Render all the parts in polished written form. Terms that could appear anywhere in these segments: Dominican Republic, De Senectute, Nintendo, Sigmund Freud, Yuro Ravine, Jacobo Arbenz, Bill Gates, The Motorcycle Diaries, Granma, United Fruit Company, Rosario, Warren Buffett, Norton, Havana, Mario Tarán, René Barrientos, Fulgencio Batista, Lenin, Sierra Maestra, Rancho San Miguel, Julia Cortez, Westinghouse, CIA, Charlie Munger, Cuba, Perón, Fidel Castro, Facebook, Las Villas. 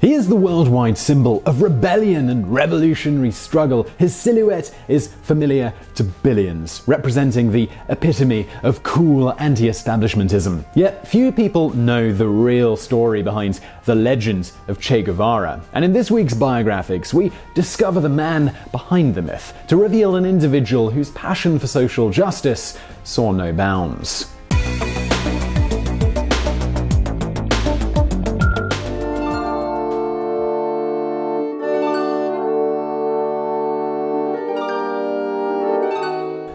He is the worldwide symbol of rebellion and revolutionary struggle. His silhouette is familiar to billions, representing the epitome of cool anti-establishmentism. Yet few people know the real story behind the legend of Che Guevara. And in this week's Biographics, we discover the man behind the myth to reveal an individual whose passion for social justice saw no bounds.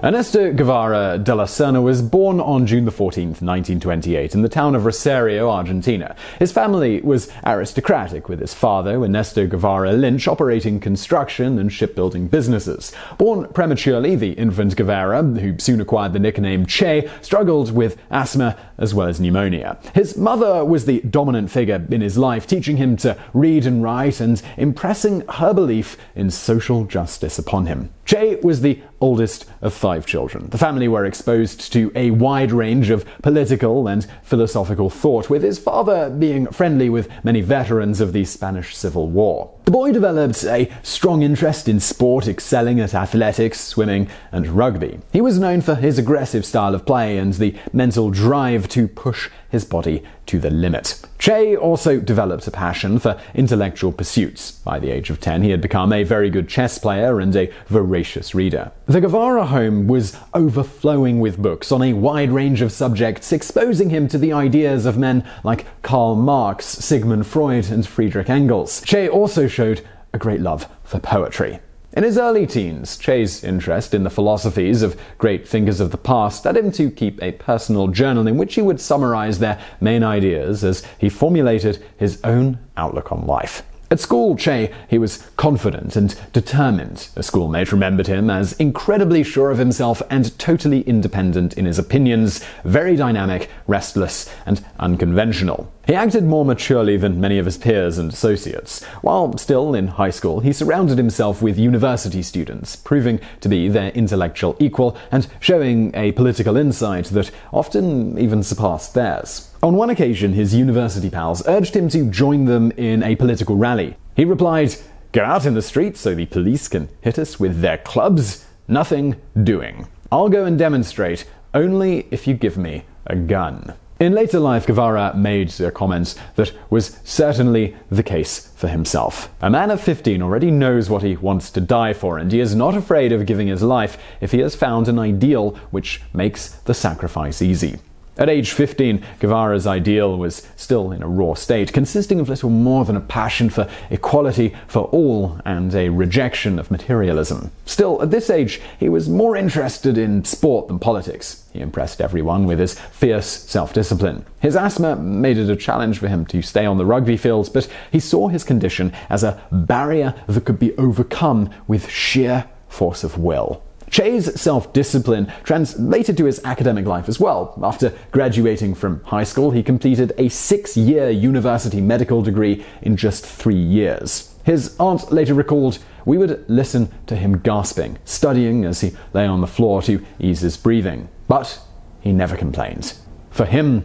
Ernesto Guevara de la Serna was born on June 14, 1928, in the town of Rosario, Argentina. His family was aristocratic, with his father, Ernesto Guevara Lynch, operating construction and shipbuilding businesses. Born prematurely, the infant Guevara, who soon acquired the nickname Che, struggled with asthma as well as pneumonia. His mother was the dominant figure in his life, teaching him to read and write and impressing her belief in social justice upon him. Che was the oldest of five children. The family were exposed to a wide range of political and philosophical thought, with his father being friendly with many veterans of the Spanish Civil War. The boy developed a strong interest in sport, excelling at athletics, swimming, and rugby. He was known for his aggressive style of play and the mental drive to push his body to the limit. Che also developed a passion for intellectual pursuits. By the age of 10, he had become a very good chess player and a voracious reader. The Guevara home was overflowing with books on a wide range of subjects, exposing him to the ideas of men like Karl Marx, Sigmund Freud, and Friedrich Engels. Che also showed a great love for poetry. In his early teens, Che's interest in the philosophies of great thinkers of the past led him to keep a personal journal in which he would summarize their main ideas as he formulated his own outlook on life. At school, Che was confident and determined. A schoolmate remembered him as incredibly sure of himself and totally independent in his opinions, very dynamic, restless, and unconventional. He acted more maturely than many of his peers and associates. While still in high school, he surrounded himself with university students, proving to be their intellectual equal and showing a political insight that often even surpassed theirs. On one occasion, his university pals urged him to join them in a political rally. He replied, "Go out in the street so the police can hit us with their clubs. Nothing doing. I'll go and demonstrate, only if you give me a gun." In later life, Guevara made a comment that was certainly the case for himself. A man of 15 already knows what he wants to die for, and he is not afraid of giving his life if he has found an ideal which makes the sacrifice easy. At age 15, Guevara's ideal was still in a raw state, consisting of little more than a passion for equality for all and a rejection of materialism. Still, at this age, he was more interested in sport than politics. He impressed everyone with his fierce self-discipline. His asthma made it a challenge for him to stay on the rugby fields, but he saw his condition as a barrier that could be overcome with sheer force of will. Che's self-discipline translated to his academic life as well. After graduating from high school, he completed a 6-year university medical degree in just 3 years. His aunt later recalled, "We would listen to him gasping, studying as he lay on the floor to ease his breathing. But he never complained. For him,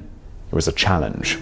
it was a challenge."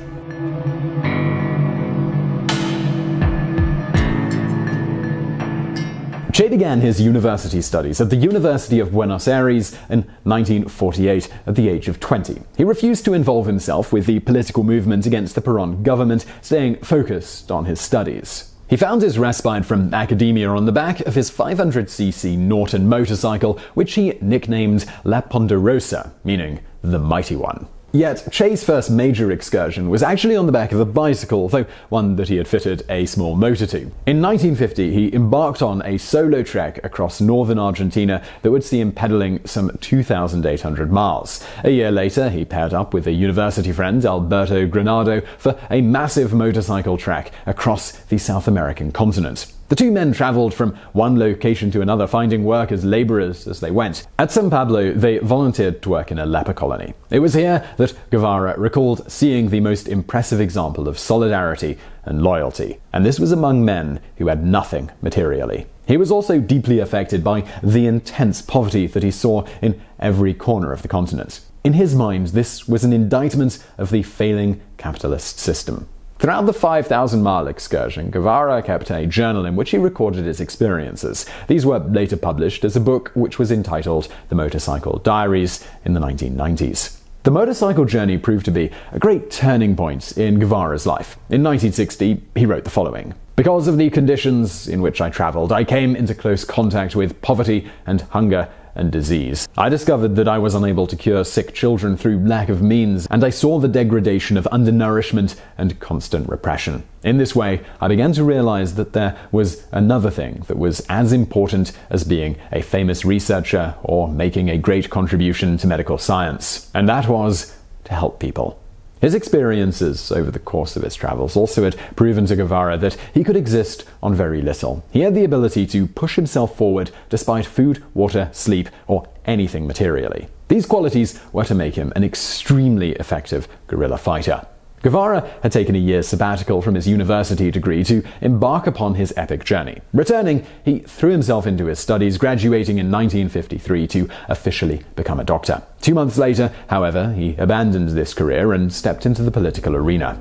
Che began his university studies at the University of Buenos Aires in 1948 at the age of 20. He refused to involve himself with the political movement against the Perón government, staying focused on his studies. He found his respite from academia on the back of his 500cc Norton motorcycle, which he nicknamed La Ponderosa, meaning the Mighty One. Yet Che's first major excursion was actually on the back of a bicycle, though one that he had fitted a small motor to. In 1950, he embarked on a solo trek across northern Argentina that would see him pedaling some 2,800 miles. A year later, he paired up with a university friend, Alberto Granado, for a massive motorcycle trek across the South American continent. The two men traveled from one location to another, finding work as laborers as they went. At San Pablo, they volunteered to work in a leper colony. It was here that Guevara recalled seeing the most impressive example of solidarity and loyalty. And this was among men who had nothing materially. He was also deeply affected by the intense poverty that he saw in every corner of the continent. In his mind, this was an indictment of the failing capitalist system. Throughout the 5,000-mile excursion, Guevara kept a journal in which he recorded his experiences. These were later published as a book which was entitled The Motorcycle Diaries in the 1990s. The motorcycle journey proved to be a great turning point in Guevara's life. In 1960, he wrote the following. Because of the conditions in which I traveled, I came into close contact with poverty and hunger and disease. I discovered that I was unable to cure sick children through lack of means, and I saw the degradation of undernourishment and constant repression. In this way, I began to realize that there was another thing that was as important as being a famous researcher or making a great contribution to medical science, and that was to help people. His experiences over the course of his travels also had proven to Guevara that he could exist on very little. He had the ability to push himself forward despite food, water, sleep, or anything materially. These qualities were to make him an extremely effective guerrilla fighter. Guevara had taken a year's sabbatical from his university degree to embark upon his epic journey. Returning, he threw himself into his studies, graduating in 1953 to officially become a doctor. 2 months later, however, he abandoned this career and stepped into the political arena.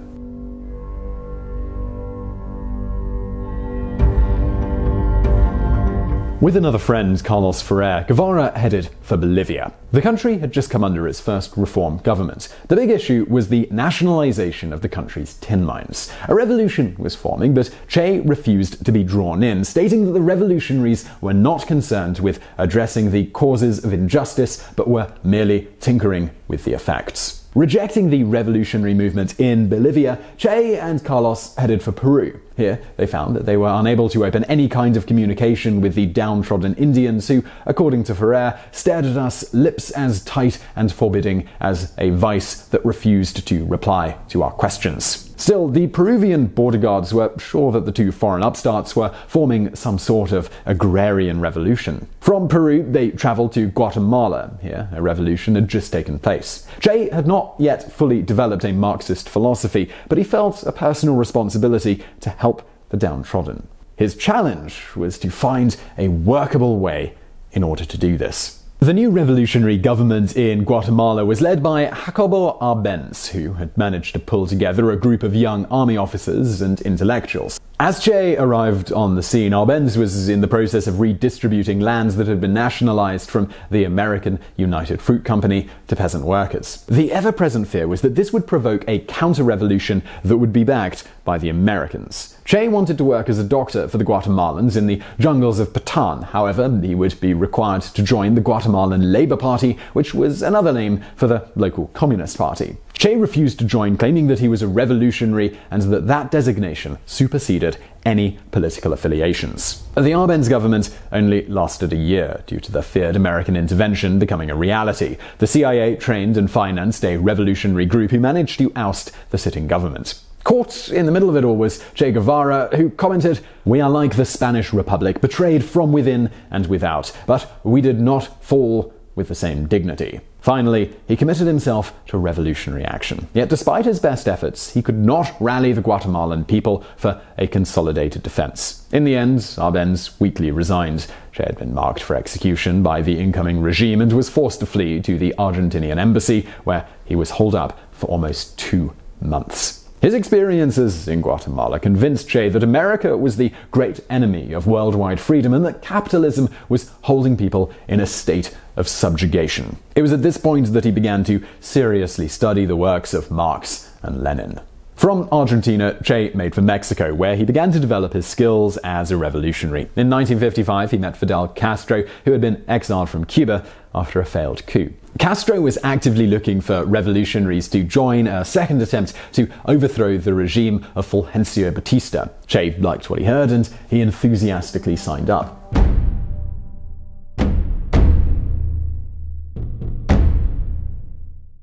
With another friend, Carlos Ferrer, Guevara headed for Bolivia. The country had just come under its first reform government. The big issue was the nationalization of the country's tin mines. A revolution was forming, but Che refused to be drawn in, stating that the revolutionaries were not concerned with addressing the causes of injustice, but were merely tinkering with the effects. Rejecting the revolutionary movement in Bolivia, Che and Carlos headed for Peru. Here, they found that they were unable to open any kind of communication with the downtrodden Indians who, according to Ferrer, stared at us lips as tight and forbidding as a vice that refused to reply to our questions. Still, the Peruvian border guards were sure that the two foreign upstarts were forming some sort of agrarian revolution. From Peru, they traveled to Guatemala. Here, a revolution had just taken place. Che had not yet fully developed a Marxist philosophy, but he felt a personal responsibility to help the downtrodden. His challenge was to find a workable way in order to do this. The new revolutionary government in Guatemala was led by Jacobo Arbenz, who had managed to pull together a group of young army officers and intellectuals. As Che arrived on the scene, Arbenz was in the process of redistributing lands that had been nationalized from the American United Fruit Company to peasant workers. The ever-present fear was that this would provoke a counter-revolution that would be backed by the Americans. Che wanted to work as a doctor for the Guatemalans in the jungles of Patan. However, he would be required to join the Guatemalan Labor Party, which was another name for the local Communist Party. Che refused to join, claiming that he was a revolutionary and that that designation superseded any political affiliations. The Arbenz government only lasted a year due to the feared American intervention becoming a reality. The CIA trained and financed a revolutionary group who managed to oust the sitting government. Caught in the middle of it all was Che Guevara, who commented, "We are like the Spanish Republic, betrayed from within and without, but we did not fall with the same dignity." Finally, he committed himself to revolutionary action. Yet despite his best efforts, he could not rally the Guatemalan people for a consolidated defense. In the end, Arbenz weakly resigned. Che had been marked for execution by the incoming regime and was forced to flee to the Argentinian embassy, where he was holed up for almost 2 months. His experiences in Guatemala convinced Che that America was the great enemy of worldwide freedom and that capitalism was holding people in a state of subjugation. It was at this point that he began to seriously study the works of Marx and Lenin. From Argentina, Che made for Mexico, where he began to develop his skills as a revolutionary. In 1955, he met Fidel Castro, who had been exiled from Cuba after a failed coup. Castro was actively looking for revolutionaries to join a second attempt to overthrow the regime of Fulgencio Batista. Che liked what he heard, and he enthusiastically signed up.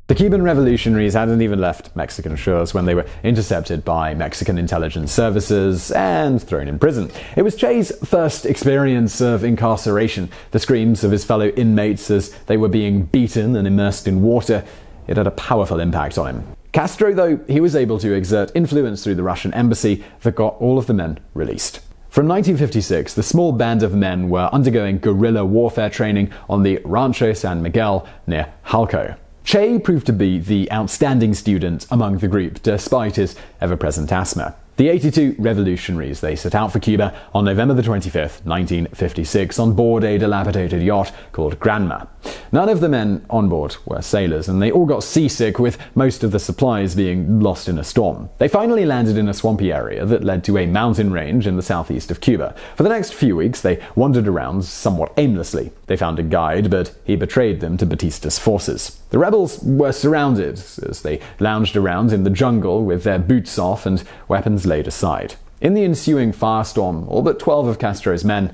The Cuban revolutionaries hadn't even left Mexican shores when they were intercepted by Mexican intelligence services and thrown in prison. It was Che's first experience of incarceration. The screams of his fellow inmates as they were being beaten and immersed in water, it had a powerful impact on him. Castro, though, he was able to exert influence through the Russian embassy that got all of the men released. From 1956, the small band of men were undergoing guerrilla warfare training on the Rancho San Miguel near Halco. Che proved to be the outstanding student among the group, despite his ever-present asthma. The 82 revolutionaries, they set out for Cuba on November the 25th, 1956, on board a dilapidated yacht called Granma. None of the men on board were sailors, and they all got seasick, with most of the supplies being lost in a storm. They finally landed in a swampy area that led to a mountain range in the southeast of Cuba. For the next few weeks, they wandered around somewhat aimlessly. They found a guide, but he betrayed them to Batista's forces. The rebels were surrounded as they lounged around in the jungle with their boots off and weapons laid aside. In the ensuing firestorm, all but 12 of Castro's men,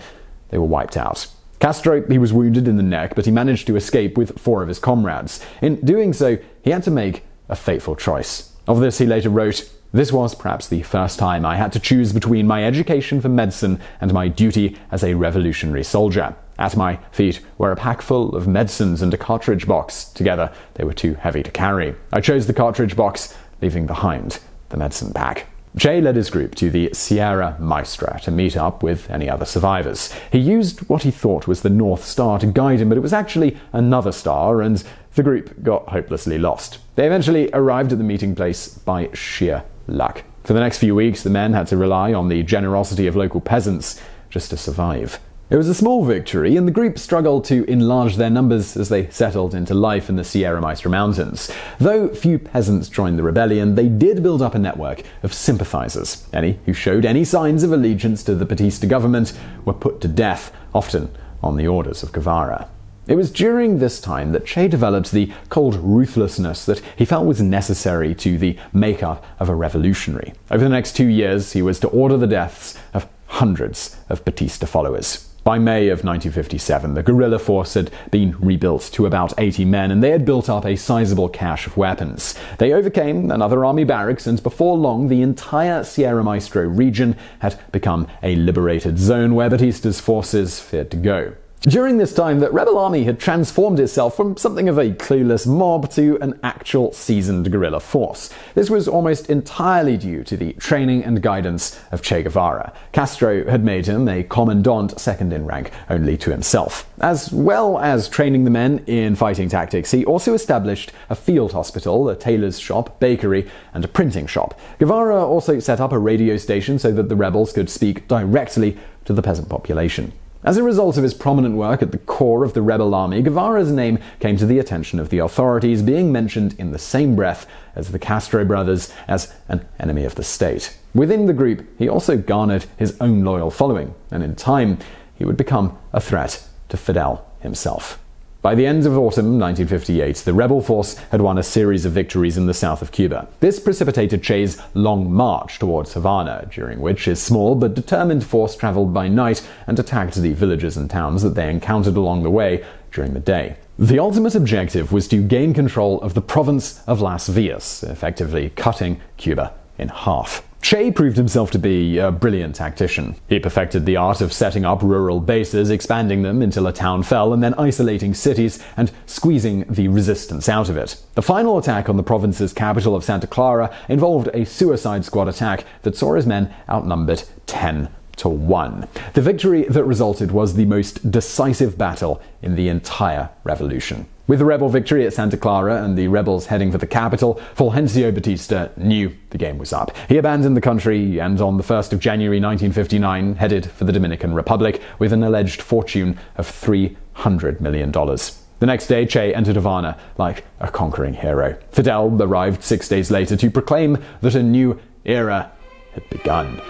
they were wiped out. Castro, he was wounded in the neck, but he managed to escape with 4 of his comrades. In doing so, he had to make a fateful choice. Of this, he later wrote, "This was perhaps the first time I had to choose between my education for medicine and my duty as a revolutionary soldier. At my feet were a pack full of medicines and a cartridge box. Together, they were too heavy to carry. I chose the cartridge box, leaving behind the medicine pack." Che led his group to the Sierra Maestra to meet up with any other survivors. He used what he thought was the North Star to guide him, but it was actually another star, and the group got hopelessly lost. They eventually arrived at the meeting place by sheer luck. For the next few weeks, the men had to rely on the generosity of local peasants just to survive. It was a small victory, and the group struggled to enlarge their numbers as they settled into life in the Sierra Maestra Mountains. Though few peasants joined the rebellion, they did build up a network of sympathizers. Any who showed any signs of allegiance to the Batista government were put to death, often on the orders of Guevara. It was during this time that Che developed the cold ruthlessness that he felt was necessary to the makeup of a revolutionary. Over the next 2 years, he was to order the deaths of hundreds of Batista followers. By May of 1957, the guerrilla force had been rebuilt to about 80 men, and they had built up a sizable cache of weapons. They overcame another army barracks, and before long, the entire Sierra Maestra region had become a liberated zone where Batista's forces feared to go. During this time, the rebel army had transformed itself from something of a clueless mob to an actual seasoned guerrilla force. This was almost entirely due to the training and guidance of Che Guevara. Castro had made him a commandant, second in rank only to himself. As well as training the men in fighting tactics, he also established a field hospital, a tailor's shop, bakery, and a printing shop. Guevara also set up a radio station so that the rebels could speak directly to the peasant population. As a result of his prominent work at the core of the rebel army, Guevara's name came to the attention of the authorities, being mentioned in the same breath as the Castro brothers as an enemy of the state. Within the group, he also garnered his own loyal following, and in time, he would become a threat to Fidel himself. By the end of autumn 1958, the rebel force had won a series of victories in the south of Cuba. This precipitated Che's long march towards Havana, during which his small but determined force traveled by night and attacked the villages and towns that they encountered along the way during the day. The ultimate objective was to gain control of the province of Las Villas, effectively cutting Cuba in half. Che proved himself to be a brilliant tactician. He perfected the art of setting up rural bases, expanding them until a town fell, and then isolating cities and squeezing the resistance out of it. The final attack on the province's capital of Santa Clara involved a suicide squad attack that saw his men outnumbered 10 to 1. The victory that resulted was the most decisive battle in the entire revolution. With the rebel victory at Santa Clara and the rebels heading for the capital, Fulgencio Batista knew the game was up. He abandoned the country and, on the 1st of January 1959, headed for the Dominican Republic with an alleged fortune of $300 million. The next day, Che entered Havana like a conquering hero. Fidel arrived 6 days later to proclaim that a new era had begun.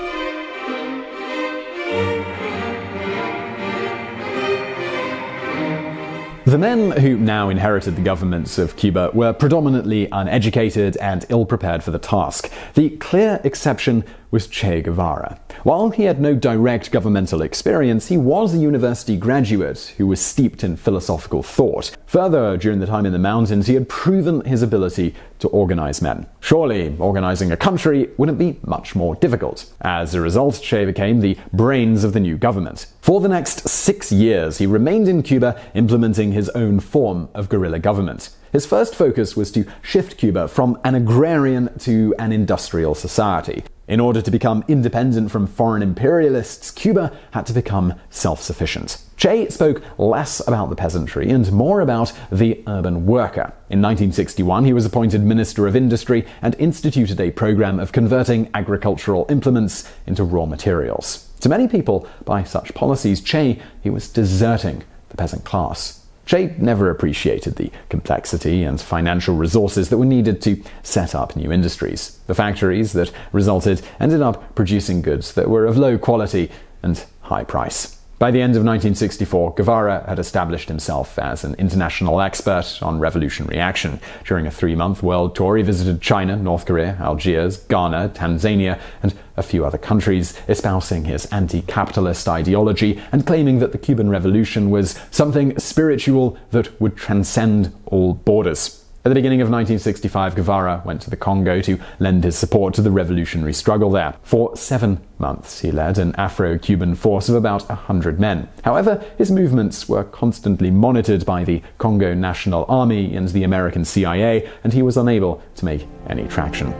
The men who now inherited the governments of Cuba were predominantly uneducated and ill-prepared for the task. The clear exception was Che Guevara. While he had no direct governmental experience, he was a university graduate who was steeped in philosophical thought. Further, during the time in the mountains, he had proven his ability to organize men. Surely, organizing a country wouldn't be much more difficult. As a result, Che became the brains of the new government. For the next 6 years, he remained in Cuba, implementing his own form of guerrilla government. His first focus was to shift Cuba from an agrarian to an industrial society. In order to become independent from foreign imperialists, Cuba had to become self-sufficient. Che spoke less about the peasantry and more about the urban worker. In 1961, he was appointed Minister of Industry and instituted a program of converting agricultural implements into raw materials. To many people, by such policies, he was deserting the peasant class. Che never appreciated the complexity and financial resources that were needed to set up new industries. The factories that resulted ended up producing goods that were of low quality and high price. By the end of 1964, Guevara had established himself as an international expert on revolutionary action. During a three-month world tour, he visited China, North Korea, Algiers, Ghana, Tanzania, and a few other countries, espousing his anti-capitalist ideology and claiming that the Cuban Revolution was something spiritual that would transcend all borders. At the beginning of 1965, Guevara went to the Congo to lend his support to the revolutionary struggle there. For 7 months, he led an Afro-Cuban force of about 100 men. However, his movements were constantly monitored by the Congo National Army and the American CIA, and he was unable to make any traction.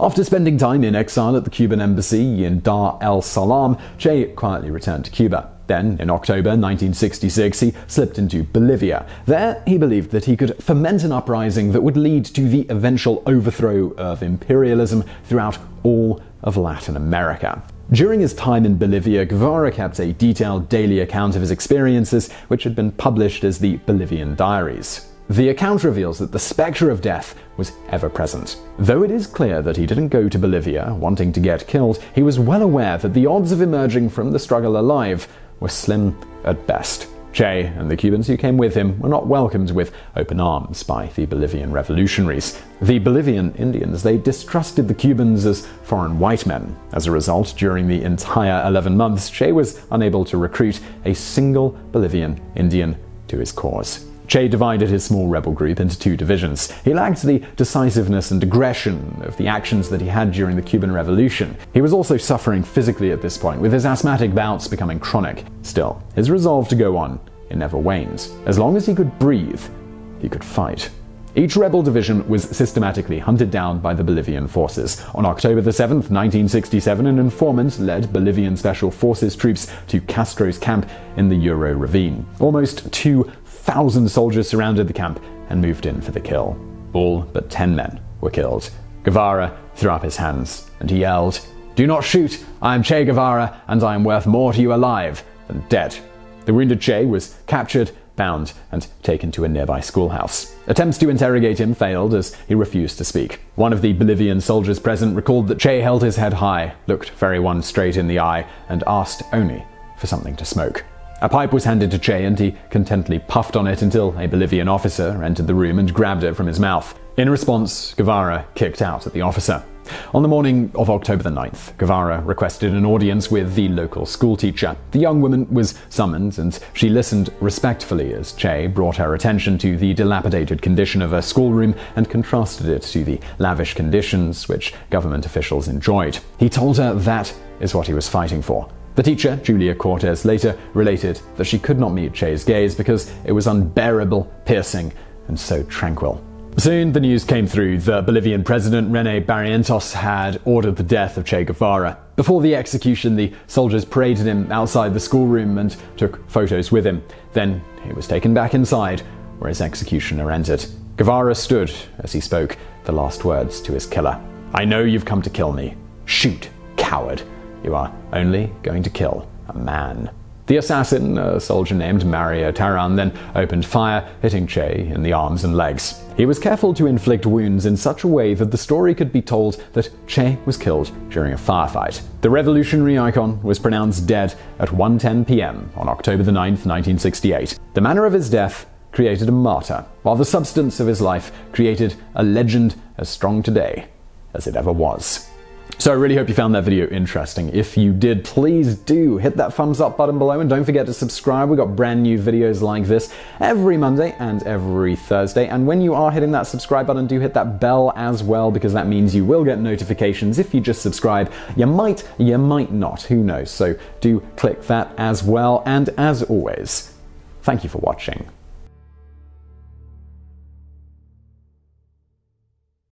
After spending time in exile at the Cuban embassy in Dar es Salaam, Che quietly returned to Cuba. Then, in October 1966, he slipped into Bolivia. There, he believed that he could foment an uprising that would lead to the eventual overthrow of imperialism throughout all of Latin America. During his time in Bolivia, Guevara kept a detailed daily account of his experiences, which had been published as the Bolivian Diaries. The account reveals that the spectre of death was ever present. Though it is clear that he didn't go to Bolivia wanting to get killed, he was well aware that the odds of emerging from the struggle alive were slim at best. Che and the Cubans who came with him were not welcomed with open arms by the Bolivian revolutionaries. The Bolivian Indians, they distrusted the Cubans as foreign white men. As a result, during the entire 11 months, Che was unable to recruit a single Bolivian Indian to his cause. Che divided his small rebel group into two divisions. He lacked the decisiveness and aggression of the actions that he had during the Cuban Revolution. He was also suffering physically at this point, with his asthmatic bouts becoming chronic. Still, his resolve to go on, it never waned. As long as he could breathe, he could fight. Each rebel division was systematically hunted down by the Bolivian forces. On October 7, 1967, an informant led Bolivian Special Forces troops to Castro's camp in the Yuro Ravine. Almost 2,000 soldiers surrounded the camp and moved in for the kill. All but 10 men were killed. Guevara threw up his hands and he yelled, "Do not shoot! I am Che Guevara, and I am worth more to you alive than dead." The wounded Che was captured, bound, and taken to a nearby schoolhouse. Attempts to interrogate him failed as he refused to speak. One of the Bolivian soldiers present recalled that Che held his head high, looked everyone straight in the eye, and asked only for something to smoke. A pipe was handed to Che and he contentedly puffed on it until a Bolivian officer entered the room and grabbed it from his mouth. In response, Guevara kicked out at the officer. On the morning of October 9th, Guevara requested an audience with the local schoolteacher. The young woman was summoned and she listened respectfully as Che brought her attention to the dilapidated condition of her schoolroom and contrasted it to the lavish conditions which government officials enjoyed. He told her that is what he was fighting for. The teacher, Julia Cortez, later related that she could not meet Che's gaze because it was unbearable, piercing, and so tranquil. Soon the news came through. The Bolivian president, René Barrientos, had ordered the death of Che Guevara. Before the execution, the soldiers paraded him outside the schoolroom and took photos with him. Then he was taken back inside, where his executioner entered. Guevara stood as he spoke the last words to his killer. "I know you've come to kill me. Shoot, coward. You are only going to kill a man." The assassin, a soldier named Mario Tarán, then opened fire, hitting Che in the arms and legs. He was careful to inflict wounds in such a way that the story could be told that Che was killed during a firefight. The revolutionary icon was pronounced dead at 1:10 p.m. on October 9, 1968. The manner of his death created a martyr, while the substance of his life created a legend as strong today as it ever was. So I really hope you found that video interesting. If you did, please do hit that thumbs up button below and don't forget to subscribe. We've got brand new videos like this every Monday and every Thursday. And when you are hitting that subscribe button, do hit that bell as well, because that means you will get notifications if you just subscribe. You might not, who knows? So do click that as well. And as always, thank you for watching.